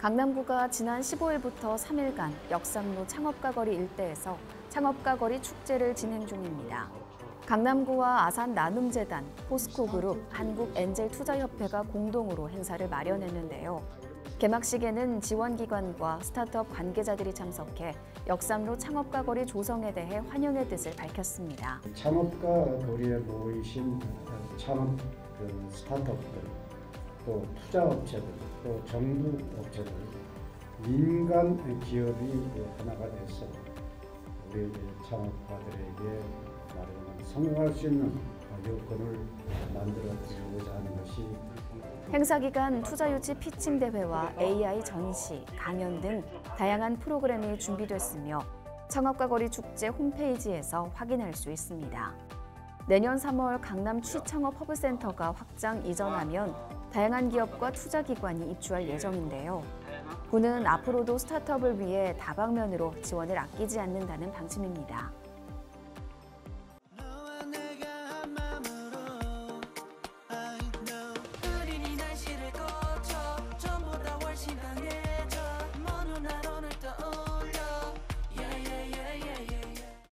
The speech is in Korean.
강남구가 지난 15일부터 3일간 역삼로 창업가 거리 일대에서 창업가 거리 축제를 진행 중입니다. 강남구와 아산 나눔재단, 포스코그룹, 한국엔젤투자협회가 공동으로 행사를 마련했는데요. 개막식에는 지원기관과 스타트업 관계자들이 참석해 역삼로 창업가 거리 조성에 대해 환영의 뜻을 밝혔습니다. 창업가 거리에 모이신 창업 스타트업들, 또 투자업체들, 또 정부업체들, 민간 기업이 하나가 돼서 우리 창업가들에게 성공할 수 있는 여건을 만들어드리고자 하는 것이. 행사 기간 투자 유치 피칭 대회와 AI 전시, 강연 등 다양한 프로그램이 준비됐으며 창업가 거리 축제 홈페이지에서 확인할 수 있습니다. 내년 3월 강남 취창업 허브센터가 확장 이전하면 다양한 기업과 투자 기관이 입주할 예정인데요. 구는 앞으로도 스타트업을 위해 다방면으로 지원을 아끼지 않는다는 방침입니다.